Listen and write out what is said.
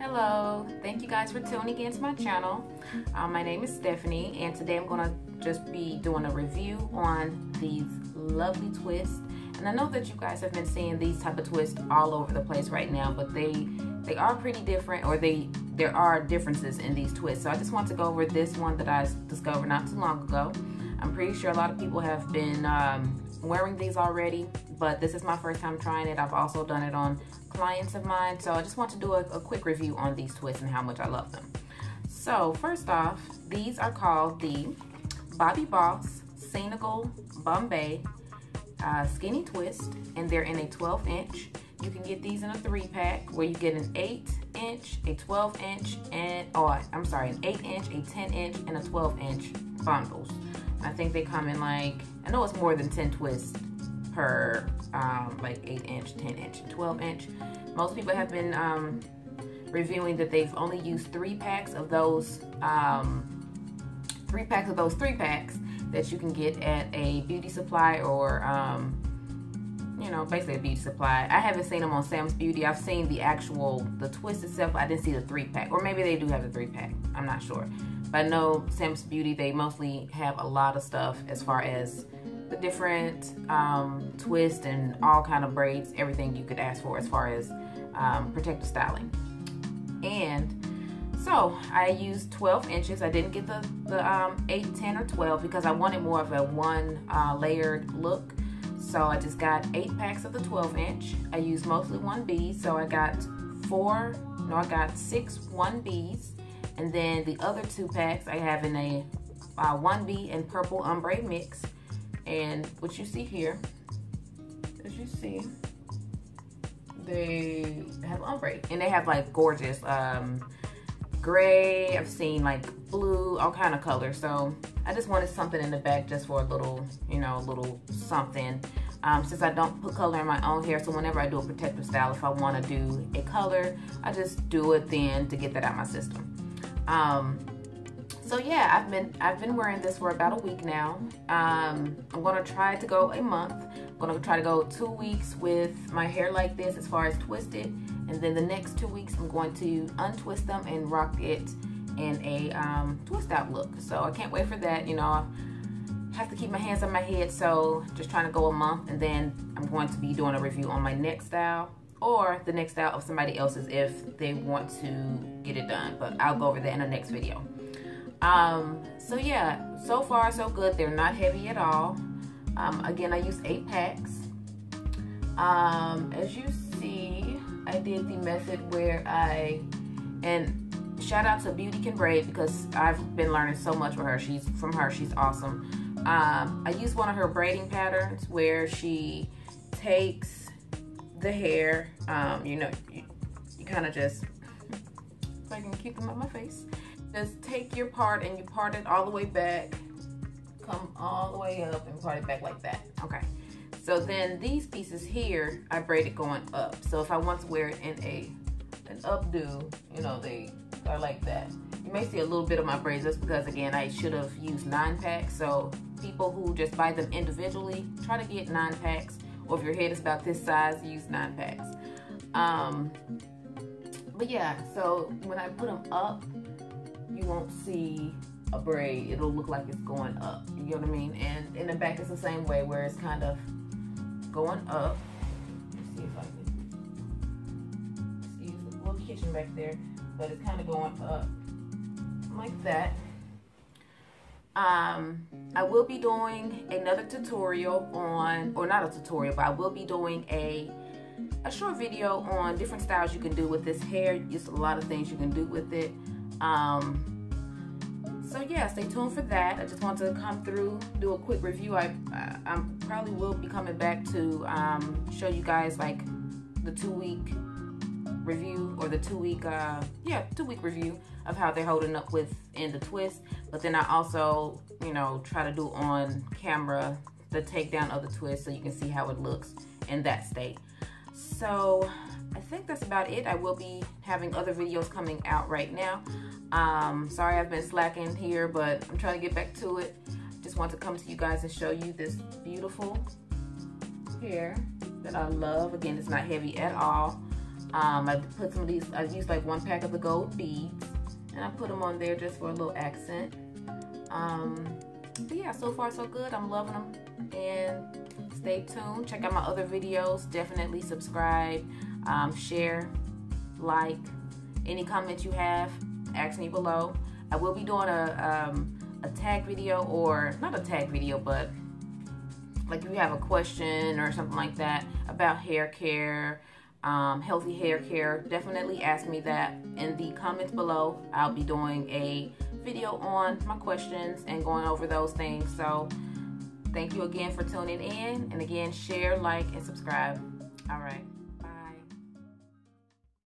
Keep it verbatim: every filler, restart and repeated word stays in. Hello, thank you guys for tuning in to my channel. Um, my name is Stephanie, and today I'm gonna just be doing a review on these lovely twists. And I know that you guys have been seeing these type of twists all over the place right now, but they they are pretty different, or they there are differences in these twists. So I just want to go over this one that I discovered not too long ago. I'm pretty sure a lot of people have been um, wearing these already, but this is my first time trying it. I've also done it on clients of mine, so I just want to do a, a quick review on these twists and how much I love them. So first off, these are called the Bobbi Boss Senegal Bomba uh, Skinny Twist, and they're in a twelve inch. You can get these in a three pack where you get an eight inch, a twelve inch, and oh, I'm sorry, an eight inch, a ten inch, and a twelve inch bundles. I think they come in like, I know it's more than ten twists per um, like eight inch, ten inch, twelve inch. Most people have been um, reviewing that they've only used three packs of those, um, three packs of those three packs that you can get at a beauty supply or, um, you know, basically a beauty supply. I haven't seen them on Sam's Beauty. I've seen the actual, the twist itself, but I didn't see the three pack, or maybe they do have the three pack, I'm not sure. But I know Sam's Beauty, they mostly have a lot of stuff as far as the different um, twists and all kind of braids, everything you could ask for as far as um, protective styling. And so I used twelve inches. I didn't get the, the um, eight, ten, or twelve because I wanted more of a one uh, layered look. So I just got eight packs of the twelve inch. I used mostly one Bs, so I got four, no, I got six one Bs. And then the other two packs I have in a uh, one B and purple ombre mix. And what you see here, as you see, they have ombre. And they have like gorgeous um, gray, I've seen like blue, all kind of colors. So I just wanted something in the back just for a little, you know, a little something. Um, since I don't put color in my own hair, so whenever I do a protective style, if I want to do a color, I just do it then to get that out of my system. Um, so yeah, I've been, I've been wearing this for about a week now. Um, I'm going to try to go a month. I'm going to try to go two weeks with my hair like this as far as twisted. And then the next two weeks, I'm going to untwist them and rock it in a, um, twist out look. So I can't wait for that. You know, I have to keep my hands on my head. So just trying to go a month, and then I'm going to be doing a review on my next style, or the next style of somebody else's if they want to get it done, but I'll go over that in the next video. Um, so yeah, so far so good. They're not heavy at all. Um, again, I used eight packs. Um, as you see, I did the method where I, and shout out to Beauty Can Braid, because I've been learning so much from her. She's, from her, she's awesome. Um, I used one of her braiding patterns where she takes the hair, um, you know, you, you kind of just, if I can keep them on my face, just take your part and you part it all the way back, come all the way up and part it back like that. Okay, so then these pieces here, I braid it going up. So if I want to wear it in a, an updo, you know, they are like that. You may see a little bit of my braids, just because again, I should have used nine packs. So people who just buy them individually, try to get nine packs. Or if your head is about this size, use nine packs. Um, but yeah, so when I put them up, you won't see a braid. It'll look like it's going up. You know what I mean? And in the back, it's the same way, where it's kind of going up. Let's see if I can use the little kitchen back there, but it's kind of going up like that. Um, I will be doing another tutorial on, or not a tutorial, but I will be doing a a short video on different styles you can do with this hair. Just a lot of things you can do with it. Um, so yeah, stay tuned for that. I just want to come through, do a quick review. I, I, I probably will be coming back to um, show you guys like the two week review, or the two week uh yeah two week review of how they're holding up with in the twist. But then I also, you know, try to do on camera the takedown of the twist so you can see how it looks in that state. So I think that's about it. I will be having other videos coming out right now. Um sorry I've been slacking here, but I'm trying to get back to it. Just want to come to you guys and show you this beautiful hair that I love. Again, it's not heavy at all. Um, I put some of these, I used like one pack of the gold beads, and I put them on there just for a little accent. Um, but yeah, so far so good. I'm loving them, and stay tuned. Check out my other videos. Definitely subscribe, um, share, like. Any comments you have, ask me below. I will be doing a, um, a tag video, or not a tag video, but like if you have a question or something like that about hair care, um, healthy hair care, definitely ask me that in the comments below. I'll be doing a video on my questions and going over those things. So thank you again for tuning in, and again, share, like, and subscribe. All right.